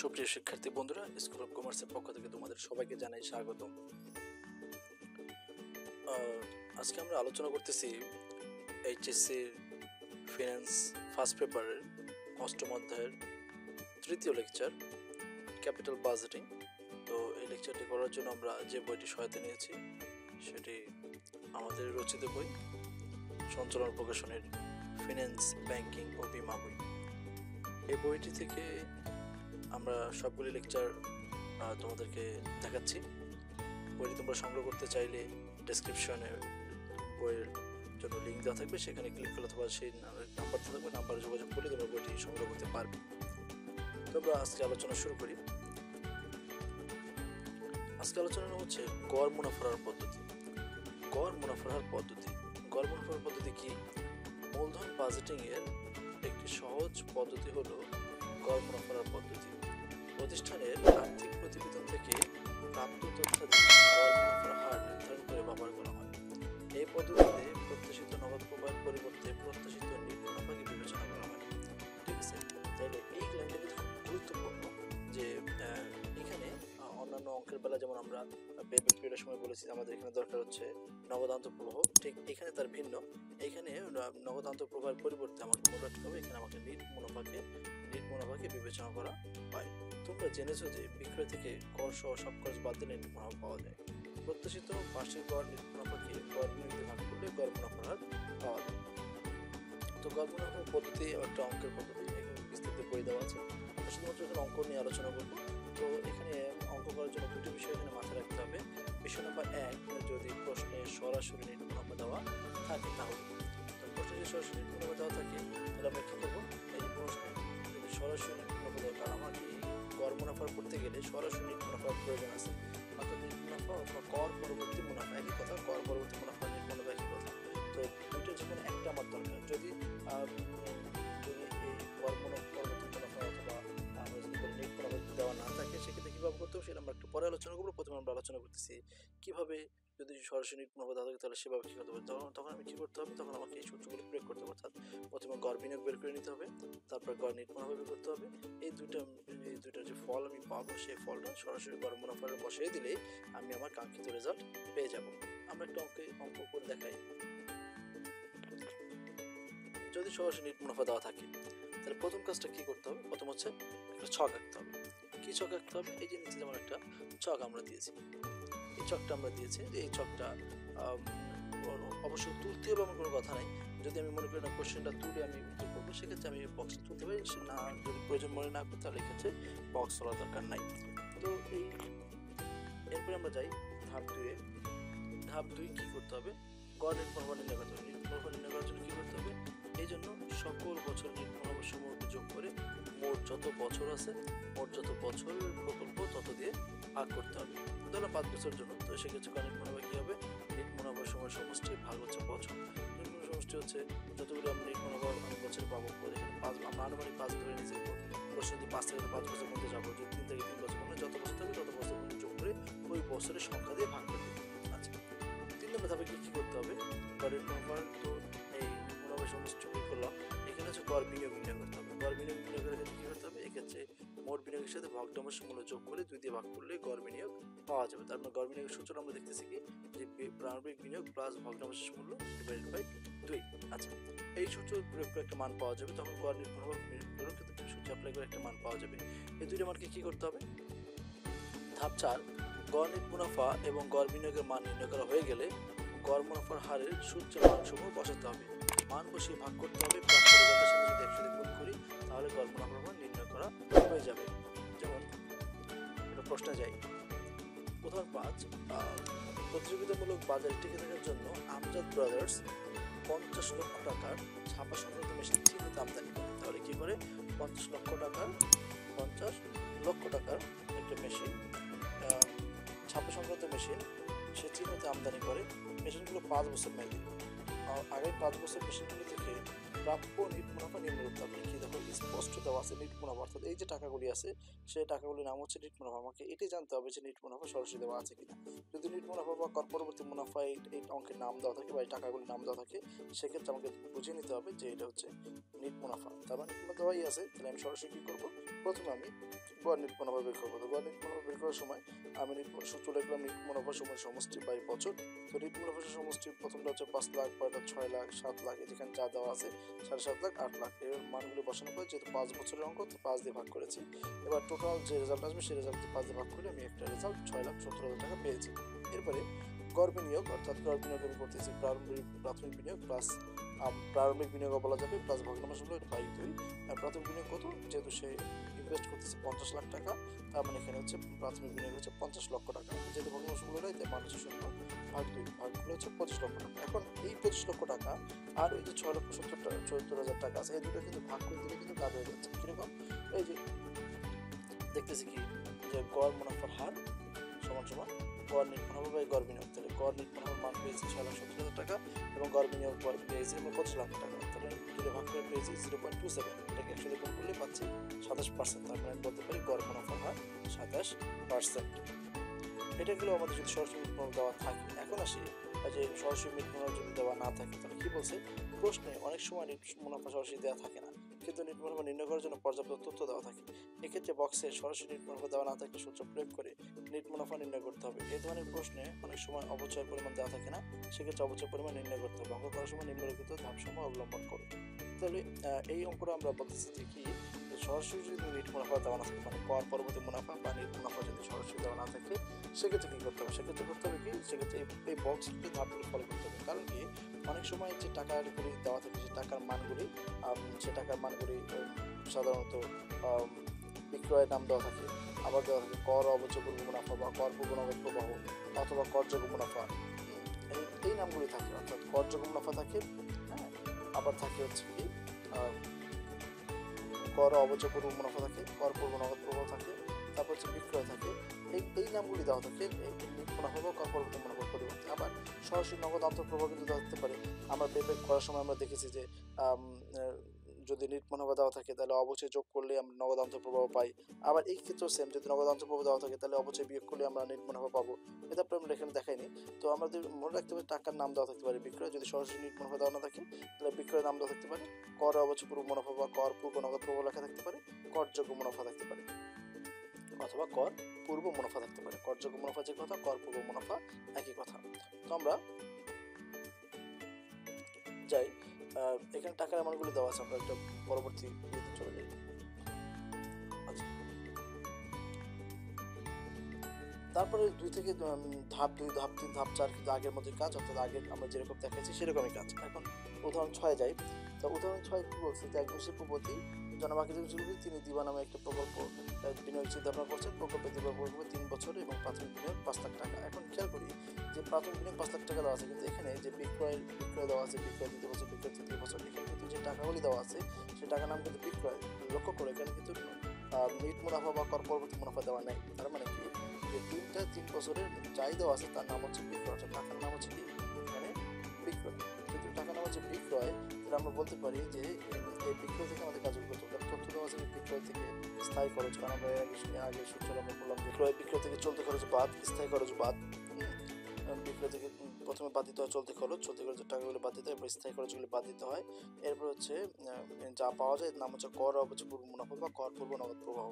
সুপ্রিয় শিক্ষার্থী বন্ধুরা, স্কুল অফ কমার্সের পক্ষ থেকে তোমাদের সবাইকে জানাই স্বাগত। আজকে আমরা আলোচনা করতেছি এইচএসসির ফিনান্স ফার্স্ট পেপারের অষ্টম অধ্যায়ের তৃতীয় লেকচার ক্যাপিটাল বাজেটিং। তো এই লেকচারটি করার জন্য আমরা যে বইটি সহায়তা নিয়েছি সেটি আমাদের রচিত বই সঞ্চালন প্রকাশনের ফিন্যান্স, ব্যাংকিং ও বিমা বই। এই বইটি থেকে আমরা সবগুলি লেকচার তোমাদেরকে দেখাচ্ছি। বইটি তোমরা সংগ্রহ করতে চাইলে ডেসক্রিপশনে বইয়ের জন্য লিঙ্ক দেওয়া থাকবে, সেখানে ক্লিক করলে অথবা সেই নাম্বারটা থাকবে, নাম্বারে যোগাযোগ করলে তোমরা বইটি সংগ্রহ করতে পারবে। তো আমরা আজকে আলোচনা শুরু করি। আজকে আলোচনা হচ্ছে গড় মুনাফার পদ্ধতি। গড় মুনাফার পদ্ধতি কি? মূলধন বাজেটিং এর একটি সহজ পদ্ধতি হলো গড় মুনাফার পদ্ধতি। প্রতিষ্ঠানের আর্থিক প্রতিবেদন থেকে প্রাপ্ত তথ্য দিয়ে গড় মুনাফার হার নির্ধারণ করে ব্যবহার করা হয়। এই পদ্ধতিতে প্রত্যাশিত নগদ প্রবাহের পরিবর্তে প্রত্যাশিত নিট মুনাফাকে বিবেচনা করা হয়। ঠিক আছে, তাহলে এই লেনদেনটি খুব গুরুত্বপূর্ণ। যে এখানে অন্যান্য অঙ্কের বেলা যেমন আমরা পেব্যাক পিরিয়ডের সময় বলেছি আমাদের এখানে দরকার হচ্ছে নগদান্ত প্রবাহ, ঠিক এখানে তার ভিন্ন। এখানে নগদান্ত প্রবাহের পরিবর্তে আমাকে মনে রাখতে হবে এখানে আমাকে নিট মুনাফাকে বিবেচনা করা হয়। তোমরা জেনেছো যে বিক্রয় থেকে কর সহ সব খরচ বাদ দিলে নিট মুনাফা পাওয়া যায়। প্রত্যাশিত বার্ষিক গড় নিট মুনাফাকে গড় মূল্যে ভাগ করলে গড় মুনাফা পাওয়া যায়। তো গড় মুনাফা পদ্ধতি একটা অঙ্কের পদ্ধতি, বিস্তারিত বই দেওয়া আছে। শুধুমাত্র এখানে অঙ্ক নিয়ে আলোচনা করবো। তো এখানে অঙ্ক করার জন্য দুটি বিষয় এখানে মাথায় রাখতে হবে। বিষয় নম্বর এক, যদি প্রশ্নে সরাসরি নিট মুনাফা দেওয়া থাকে, তাহলে প্রশ্নে যদি সরাসরি নিট মুনাফা দেওয়া থাকে তাহলে আমরা কী করবো? এই প্রশ্নে যদি সরাসরি নিট মুনাফা দেওয়া, কারণ আমার এই গড় মুনাফা করতে গেলে সরাসরি নিট মুনাফার প্রয়োজন আছে। অর্থাৎ নিট মুনাফা অথবা কর পরবর্তী মুনাফা একই কথা, কর পরবর্তী মুনাফা নিট মুনাফা একই কথা। তো দুটো যেখানে একটা আমার দরকার, যদি এই গড় মুনাফা দেওয়া না থাকে সেক্ষেত্রে কীভাবে করতে হবে সেটা আমরা একটু পরে আলোচনা করবো। প্রথমে আমরা আলোচনা করতেছি কীভাবে যদি সরাসরি নিট মুনাফা দেওয়া থাকে তাহলে সেভাবে কী করতে হবে। তখন আমি কী করতে হবে? তখন আমাকে এই সূত্রগুলো প্রয়োগ করতে হবে। অর্থাৎ প্রথমে গড় বিনিয়োগ বের করে নিতে হবে, তারপর গড় নিট মুনাফা বের করতে হবে। এই দুইটার যে ফল আমি পাবো সেই ফলটা সরাসরি গড় মুনাফার বসিয়ে দিলেই আমি আমার কাঙ্ক্ষিত রেজাল্ট পেয়ে যাব। আমরা একটা অঙ্ক করে দেখাই। যদি সরাসরি নিট মুনাফা দেওয়া থাকে তাহলে প্রথম কাজটা কী করতে হবে? প্রথম হচ্ছে একটা ছক আঁকতে হবে। কী ছক আঁকতে হবে? এই যে নিচে যেমন একটা ছক আমরা দিয়েছি, এই ছকটা আমরা দিয়েছি। এই ছকটা অবশ্যই তুলতে হবে, আমার কোনো কথা নেই। যদি আমি মনে করি না কোশ্চেনটা তুলে আমি উত্তর করবো সেক্ষেত্রে আমি বক্স তুলতে পারি, না যদি প্রয়োজন মনে না করি তাহলে এক্ষেত্রে বক্স তোলার দরকার নাই। তো এই এরপরে আমরা যাই ধাপ দুয়ে। ধাপ দুই কী করতে হবে? গড় নিট মুনাফা নির্ণয় করতে হবে। নিট মুনাফা নির্ণয় করার জন্য কী করতে হবে? এই জন্য সকল বছর নিট মুনাফা সমূহকে যোগ করে মোট যত বছর আছে, মোট যত বছর প্রকল্প তত দিয়ে ভাগ করতে হবে। ধরো 5 বছরের জন্য, তো সেক্ষেত্রে নিট মুনাফা কী হবে? নিট মুনাফার সময় সমষ্টি ভাগ হচ্ছে বছর। নিট মুনাফা সমষ্টি হচ্ছে যতগুলো আমরা নিট মুনাফা অনেক বছর পাবো। এখানে 5 আমরা আনুমানিক 5 ধরে নিয়েছি। প্রশ্ন যদি 5 থেকে 5 বছর মধ্যে যাবো, যদি 3 থেকে 3 বছর মধ্যে যত বছর থাকবে তত বছর মধ্যে যোগ করে ওই বছরের সংখ্যা দিয়ে ভাগ করতে হবে। আচ্ছা, 3 নম্বর ধাপে কী কী করতে হবে? নিট মুনাফা তো এই সমষ্টি করলাম, এখানে হচ্ছে গড় বিনিয়োগ নির্ণয় করতে হবে। গড় বিনিয়োগ নির্ণয় করার ক্ষেত্রে কী করতে হবে? এক্ষেত্রে মোট বিনিয়োগের সাথে ভগ্নাংশ মূল্য যোগ করে 2 দিয়ে ভাগ করলে গড় বিনিয়োগ পাওয়া যাবে। তারপর গড় বিনিয়োগের সূত্র আমরা দেখতেছি কি? যে প্রারম্ভিক বিনিয়োগ প্লাস ভগ্নাংশ মূল্য ডিভাইডেড বাই 2। আচ্ছা, এই সূত্র প্রয়োগ করে একটা মান পাওয়া যাবে। তখন গড় নির্ভর কিন্তু সূত্র অ্যাপ্লাই করে একটা মান পাওয়া যাবে। এই দুইটা মানকে কী করতে হবে? ধাপ 4, গড় নিট মুনাফা এবং গড় বিনিয়োগের মান নির্ণয় করা হয়ে গেলে গড় মুনাফার হারের সূত্রের মানসমূহ বসাতে হবে। মান বসিয়ে ভাগ করতে হবে। প্রাপ্ত রেজাল্টের সাথে যদি একসাথে গুণ করি তাহলে গড় মুনাফার মান নির্ণয় করা হয়ে যাবে। যেমন একটা প্রশ্নে যাই, প্রথম 5, প্রতিযোগিতামূলক বাজারে টিকে থাকার জন্য আমজাদ ব্রাদার্স 50 লক্ষ টাকার ছাপা সংক্রান্ত মেশিন চিহ্নিত আমদানি করে। তাহলে কী করে? 50 লক্ষ টাকার একটা মেশিন, ছাপা সংক্রান্ত মেশিন সে চিহ্নিত আমদানি করে। মেশিনগুলো 5 বছর মেয়াদী। আগের 5 বছর মেশিনগুলি থেকে প্রাপ্য নিট মুনাফা নিম্নরূপ। আপনি কী দেখো স্পষ্ট দেওয়া আছে নিট মুনাফা, অর্থাৎ এই যে টাকাগুলি আছে সেই টাকাগুলির নাম হচ্ছে নিট মুনাফা। আমাকে এটি জানতে হবে যে নিট মুনাফা সরাসরি দেওয়া আছে কিনা। যদি নিট মুনাফা বা কর পরবর্তী মুনাফা এই অঙ্কের নাম দেওয়া থাকে বা এই টাকাগুলির নাম দেওয়া থাকে সেক্ষেত্রে আমাকে বুঝে নিতে হবে যে এটা হচ্ছে নিট মুনাফা। তারপর নিট মুনাফা দেওয়াই আছে, তাহলে আমি সরাসরি কী করবো? প্রথমে আমি नीट मनोभा बेर करब नीट मनोभा बेर करार समय आमि नीट चले गेलाम नीट मनोभा समय समष्टि बाई बचत तो नीट मनोभा समष्टि प्रथमटा होच्छे 5 लाख পরেরটা 6 লাখ 7 লাখ এখানে যা দেওয়া আছে 7.5 লাখ 8 লাখ এর মানগুলো বসানো পড়ে যেহেতু 5 বছরের অঙ্ক তো 5 দিয়ে ভাগ করেছি এবার টোটাল যে রেজাল্ট আসবে সেই রেজাল্টকে 5 দিয়ে ভাগ করলে আমি একটা রেজাল্ট 6,17,000 টাকা পেয়েছি এরপরে গড় বিনিয়োগ অর্থাৎ গড় বিনিয়োগ আমি করতেছি প্রাথমিক বিনিয়োগ প্লাস प्रारम्भिक विनियोग बला जाए प्लस भग्नांश हलो बाई दुई और प्राथमिक विनियोग कत जेहेतु से इनभेस्ट करते 50 लाख टाका तार माने एखाने होच्छे प्राथमिक विनियोग होच्छे 50 लक्ष टाका जेहेतु भग्नांशगुलो रही है माइनास शून्य भाग दुई भागगुलो होच्छे 25 लक्ष टाका एखन एई 25 लक्ष टाका और ओई जे 6,70,000 टाका आछे एई दुटो किन्तु भाग करे दिले किन्तु काज होये जाच्छे किरकम एई जे देखतेछि कि जे गড় मुनाफार हार समान समान गড় नीट मनोभा गড় বিনিয়োগ তাহলে গড় নীট মনোভাব মান পেয়েছি 6,70,000 টাকা এবং গড় বিনিয়োগ পেয়েছি 25 লাখ টাকা তাহলে দুটো ভাগ করে পেয়েছি 0.27 এটাকে 100 দিয়ে গুণ করলে পাচ্ছি 27%। তার মানে বলতে পারি গড় মুনাফা হার 27%। এটা গেলেও আমাদের যদি সরাসরি মিটমূল দেওয়া থাকে, এখন আসি যে সরাসরি মিটমূল যদি দেওয়া না থাকে তাহলে কি বলছে প্রশ্নে অনেক সময় নীট মুনাফা সরাসরি দেওয়া থাকে না কিন্তু নীট মুনাফা নির্ণয় করার জন্য পর্যাপ্ত তথ্য দেওয়া থাকে। এক্ষেত্রে বক্সে সরাসরি নীট মুনাফা দেওয়া না থাকলে সূত্র প্রয়োগ করে নীট মুনাফা নির্ণয় করতে হবে। এই ধরনের প্রশ্নে অনেক সময় অবচয়ের পরিমাণ দেওয়া থাকে না, সেক্ষেত্রে অবচয় পরিমাণ নির্ণয় করতে হবে। অঙ্ক করার সময় নিম্নলিখিত ধাপসমূহ অবলম্বন করবে। তাহলে এই অঙ্কটা আমরা বলতেছি যে কি সরাসরি যদি নীট মুনাফা দেওয়া না থাকে মানে কর পরবর্তী মুনাফা বা নীট মুনাফা যদি সরাসরি দেওয়া না থাকে সেক্ষেত্রে কী করতে হবে, সেক্ষেত্রে করতে হবে কি সেক্ষেত্রে এই বক্সটিকে ধাপগুলি ফলো করতে হবে। কারণ কি অনেক সময় যে টাকাগুলি দেওয়া থাকে সে টাকার মানগুলি সাধারণত বিক্রয়ের নাম দেওয়া থাকে, আবার দেওয়া থাকে কর অবচয়পূর্ব মুনাফা বা কর পূর্ব নগদ প্রবাহ অথবা করযোগ্য মুনাফা, এই নামগুলি থাকে। অর্থাৎ করযোগ্য মুনাফা থাকে, হ্যাঁ, আবার থাকে হচ্ছে কি কর অবচয়পূর্ব মুনাফা থাকে, কর পূর্ব নগদ প্রবাহ থাকে, তারপর হচ্ছে বিক্রয় থাকে। এই নামগুলি দেওয়া থাকে মুনাফা বা কর পূর্ব মুনাফা পরিবর্তে আবার সরাসরি নগদ আত্মপ্রবাহ কিন্তু দেওয়া থাকতে পারে। আমরা পেপেক করার সময় আমরা দেখেছি যে যদি নীট মুনাফা দেওয়া থাকে তাহলে অবচয় যোগ করলে আমরা নগদ আন্তঃপ্রবাহ পাই, আবার এই ক্ষেত্রেও সেম যদি নগদ আন্তঃপ্রবাহ দেওয়া থাকে তাহলে অবচয় বিয়োগ করলে আমরা নীট মুনাফা পাবো। এটা প্রায় আমরা এখানে দেখাইনি। তো আমাদের মনে রাখতে পারি টাকার নাম দেওয়া থাকতে পারে বিক্রয়, যদি সরাসরি নীট মুনাফা দেওয়া না থাকে তাহলে বিক্রয়ের নাম দেওয়া থাকতে পারে, কর অবচয় পূর্ব মুনাফা বা কর পূর্ব নগদ প্রবাহ লেখা থাকতে পারে, করযোগ্য মুনাফা থাকতে পারে অথবা কর পূর্ব মুনাফা থাকতে পারে। করযোগ্য মুনাফা যে কথা, কর পূর্ব মুনাফা একই কথা। তো আমরা যাই এখানে টাকার অ্যামাউন্টগুলো দেওয়া আছে, আমরা একটা পরবর্তী চলে যাই। তারপরে ধাপ 2, ধাপ 3, ধাপ 4 কিন্তু আগের মতোই কাজ, অর্থাৎ আগে আমরা যেরকম দেখাচ্ছি সেরকমই কাজ। এখন উদাহরণ 6 যাই। তো উদাহরণ 6 কি বলছে যে একজন শিল্পপতি জনবাকি তিনি দিবা নামে একটা প্রকল্প বিনিয়োগ চিন্তা ভাবনা করছেন। প্রকল্পে দিবা বলব 3 বছর এবং প্রাথমিক বিনিয়োগ 5 লাখ টাকা। এখন খেয়াল করি যে প্রাথমিক বিনিয়োগ 5 লাখ টাকা দেওয়া আছে, কিন্তু এখানে যে বিক্রয় দেওয়া আছে, বিক্রয় 2 বছর, বিক্রয় 3 বছর, এখানে কিন্তু যে টাকাগুলি দেওয়া আছে সে টাকার নাম কিন্তু বিক্রয়। লক্ষ্য করে এখানে কিন্তু নীট মুনাফা বা কর পরবর্তী মুনাফা দেওয়া নেই। তার মানে কি যে 3 বছরের যাই দেওয়া আছে তার নাম হচ্ছে বিক্রয়, টাকার নাম হচ্ছে কি এখানে বিক্রয়। কিন্তু টাকার নাম হচ্ছে বিক্রয়, তাহলে আমরা বলতে পারি যে এই বিক্রয় থেকে আমাদের কাজগুলো করতে হবে। তথ্য দেওয়া আছে বিক্রয় থেকে স্থায়ী খরচ, কারণ আমরা আগে সূত্র আমরা বললাম বিক্রয় থেকে চলতি খরচ বাদ, স্থায়ী খরচ বাদ। বিক্রয় থেকে প্রথমে বাদ দিতে হয় চলতি খরচ, চলতি খরচের টাকাগুলো বাদ দিতে হয়, এরপর স্থায়ী খরচগুলো বাদ দিতে হয়, এরপর হচ্ছে যা পাওয়া যায় নাম হচ্ছে কর অবচয় পূর্ব মুনাফা বা কর পূর্ব নগদ প্রবাহ।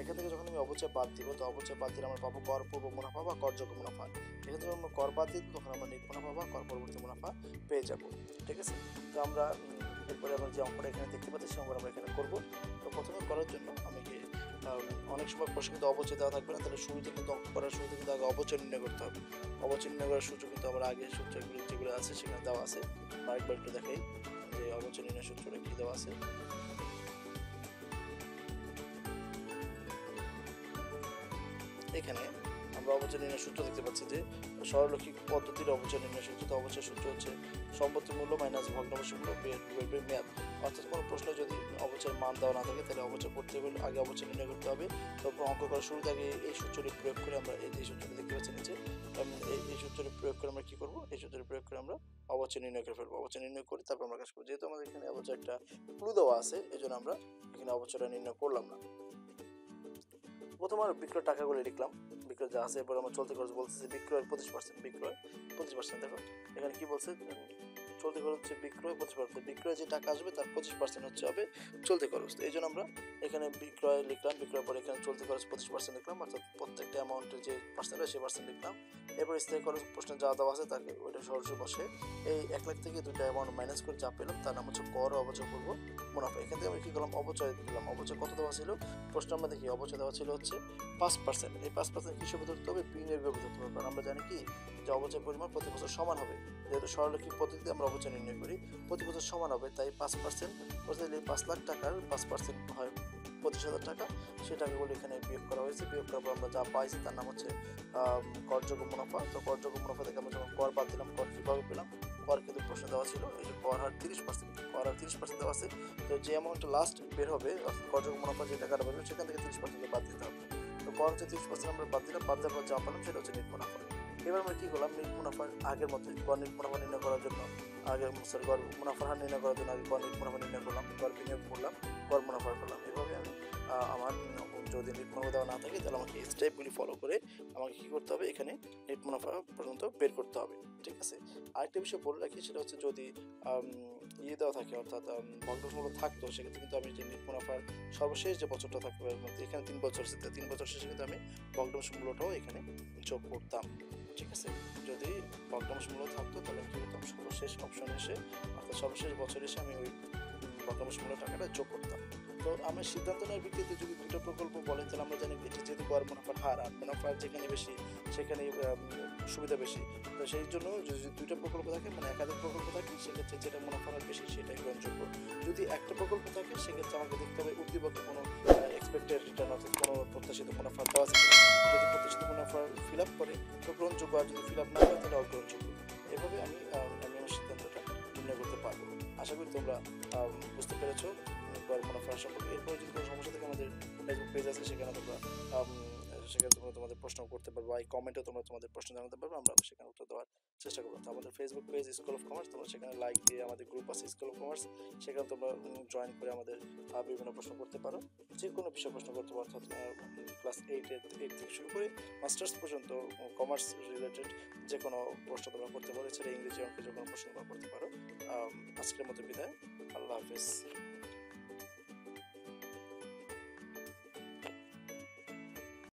এখান থেকে যখন আমি অবচয় বাদ দিব তো অবচয় বাদ দিলে আমরা পাবো কর পূর্ব মুনাফা বা করযোগ্য মুনাফা। এখান থেকে আমরা কর বাদ দিব তখন আমরা নীট মুনাফা বা কর পরবর্তী মুনাফা পেয়ে যাবো। ঠিক আছে, তো আমরা এরপরে আমরা যে অঙ্কটা এখানে দেখতে পাচ্ছি সে অঙ্কটা আমরা এখানে করবো। তো প্রথমে করার জন্য আমি অনেক সময় পয়সা কিন্তু অবচয় দেওয়া থাকবে না, তাহলে শুরুতে কিন্তু অঙ্ক করার শুরুতে কিন্তু আগে অবচয় নির্ণয় করতে হবে। অবচয় নির্ণয় করার সূত্র কিন্তু আমরা আগে সূত্রগুলো যেগুলো আছে সেখানে দেওয়া আছে। আরেকবার একটু দেখাই যে অবচয় নির্ণয় সূত্রটা কি দেওয়া আছে। এখানে আমরা অবচয় নির্ণয় সূত্র দেখতে পাচ্ছি যে সরলরৈখিক পদ্ধতির অবচয় নির্ণয় সূত্র। তো অবচয় সূত্র হচ্ছে সম্পত্তি মূল্য মাইনাস ভগ্নাংশ মূল্য মেয়াদ। অর্থাৎ কোনো প্রশ্ন যদি অবচয়ের মান দেওয়া না থাকে তাহলে অবচয় করতে গেলে আগে অবচয় নির্ণয় করতে হবে। তারপর অঙ্ক করার শুরুতে আগে এই সূত্রটি প্রয়োগ করে আমরা এই সূত্রটি দেখতে পাচ্ছি নিচে, এই সূত্রটি প্রয়োগ করে আমরা কী করবো, এই সূত্রটি প্রয়োগ করে আমরা অবচয় নির্ণয় করে ফেলবো। অবচয় নির্ণয় করে তারপর আমরা কাজ করবো। যেহেতু আমাদের এখানে অবচয় একটা ক্লু দেওয়া আছে এই জন্য আমরা এখানে অবচয়টা নির্ণয় করলাম না। প্রথম আমরা বিক্রয় টাকাগুলো লিখলাম, বিক্রয় যা আছে। এবার আমার চলতি খরচ বলতেছে বিক্রয়ের 25%, বিক্রয় 25%। দেখো এখানে কি বলছে চলতি খরচ হচ্ছে বিক্রয় 25%। বিক্রয় যে টাকা আসবে তার 25% হচ্ছে হবে চলতি খরচ। তো এই জন্য আমরা এখানে বিক্রয় লিখলাম, বিক্রয় পরে এখানে চলতি খরচ 25% লিখলাম, অর্থাৎ প্রত্যেকটা অ্যামাউন্টের যে পার্সেন্ট হয় সেই পার্সেন্ট লিখলাম। এরপর স্থায়ী খরচ প্রশ্নে যা দেওয়া আছে তাকে ওইটা সরাসরি বসে এই 1 লাখ থেকে 2টা অ্যামাউন্ট মাইনাস করে যা পেলাম তার নাম হচ্ছে কর অবচয় করবো মুনাফা। এখান থেকে আমি কী করলাম, অবচয় দিলাম। অবচয় কত দেওয়া ছিল প্রশ্ন আমরা দেখি, অবচয় দেওয়া ছিল হচ্ছে 5%। এই 5% হিসেবে ধরতে হবে বিনিয়োগের বিরুদ্ধে, কারণ আমরা জানি কি যে অবচয় পরিমাণ প্রতি বছর সমান হবে, যেহেতু সরলরৈখিক পদ্ধতিতে আমরা অবচয় নির্ণয় করি, প্রতি বছর সমান হবে। তাই 5% অর্থাৎ এই 5 লাখ টাকার 5% হয় 25,000 টাকা, সেই টাকাগুলো এখানে বিয়োগ করা হয়েছে। বিয়োগ করার পর আমরা যা পাইছি তার নাম হচ্ছে করযোগ্য মুনাফা। তো করযোগ্য মুনাফা থেকে আমরা যখন কর বাদ দিলাম, কর কীভাবে পেলাম, কর কিন্তু প্রশ্ন দেওয়া ছিল এই যে কর হার 30%, কর হার 30% দেওয়া আছে। তো যে অ্যামাউন্টটা লাস্ট বের হবে অর্থাৎ করযোগ্য মুনাফা যে টাকাটা বের হবে সেখান থেকে 30% বাদ দিতে হবে। তো কর হচ্ছে 30% আমরা বাদ দিলাম, বাদ দেওয়ার পর যা পেলাম সেটা হচ্ছে নেট মুনাফা। এবার আমরা কী করলাম, নেট মুনাফা আগের মতো গণিত মুনাফা নির্ণয় করার জন্য আগে সরি গড় মুনাফা হার নির্ণয় করার জন্য আগে গণিত মুনাফা নির্ণয় করলাম, গড় বিনিয়োগ করলাম, গড় মুনাফা করলাম। এভাবে আমি আমার যদি নেট মুনাফা দেওয়া না থাকে তাহলে আমাকে এই স্টেপগুলি ফলো করে আমাকে কী করতে হবে, এখানে নেট মুনাফা পর্যন্ত বের করতে হবে, ঠিক আছে। আরেকটা বিষয় বলে রাখি, সেটা হচ্ছে যদি দেওয়া থাকে অর্থাৎ ভগ্নাংশগুলো থাকতো সেক্ষেত্রে কিন্তু আমি যে নেট মুনাফার সর্বশেষ যে বছরটা থাকতে পারবো এখানে 3 বছর, সেটা 3 বছর শেষে কিন্তু আমি ভগ্নাংশগুলোটাও এখানে যোগ করতাম, ঠিক আছে। যদি ভগ্নাংশগুলো থাকতো তাহলে আমি কিন্তু সর্বশেষ অপশন এসে অর্থাৎ সর্বশেষ বছর এসে আমি ওই ভগ্নাংশগুলো টাকাটা যোগ করতাম। তো আমি সিদ্ধান্ত নেওয়ার ভিত্তিতে যদি 2টা প্রকল্প বলেন তাহলে আমরা জানি এটি যেহেতু গড় মুনাফার হার আর মুনাফার যেখানে বেশি সেখানে সুবিধা বেশি। তো সেই জন্য যদি 2টা প্রকল্প থাকে মানে একাধিক প্রকল্প থাকে সেক্ষেত্রে যেটা মুনাফার হার বেশি সেটাই গ্রহণযোগ্য। যদি একটা প্রকল্প থাকে সেক্ষেত্রে আমাকে দেখতে হবে উদ্দীপকে কোনো এক্সপেক্টেড রিটার্ন অর্থাৎ কোনো প্রত্যাশিত মুনাফা দেওয়া আছে, যদি প্রত্যাশিত মুনাফা ফিল আপ করে তো গ্রহণযোগ্য, আর যদি ফিল আপ না করে তাহলে অগ্রহণযোগ্য। এভাবে আমি আমার সিদ্ধান্তটা নির্ণয় করতে পারবো। আশা করি তোমরা বুঝতে পেরেছো গড় মুনাফা সম্পর্কে। এরপরে যদি কোনো সমস্যা থাকে আমাদের ফেসবুক পেজ আছে, সেখানে তোমরা তোমাদের প্রশ্ন করতে পারবে, এই কমেন্টও তোমরা তোমাদের প্রশ্ন জানাতে পারবে, আমরা সেখানে উত্তর দেওয়ার চেষ্টা করবো। তো আমাদের Facebook page school of commerce, তোমরা সেখানে লাইক দিয়ে, আমাদের গ্রুপ আছে স্কুল অফ কমার্স, সেখানে তোমরা জয়েন করে আমাদের বিভিন্ন প্রশ্ন করতে পারো, যে কোনো বিষয়ে প্রশ্ন করতে পারো, অর্থাৎ ক্লাস 8 থেকে শুরু করে মাস্টার্স পর্যন্ত কমার্স রিলেটেড যে কোনো প্রশ্ন তোমরা করতে পারো, এছাড়া ইংরেজি অঙ্কে যে কোনো প্রশ্ন তোমরা করতে পারো। আজকের মতো বিদায়, আল্লাহ হাফেজ।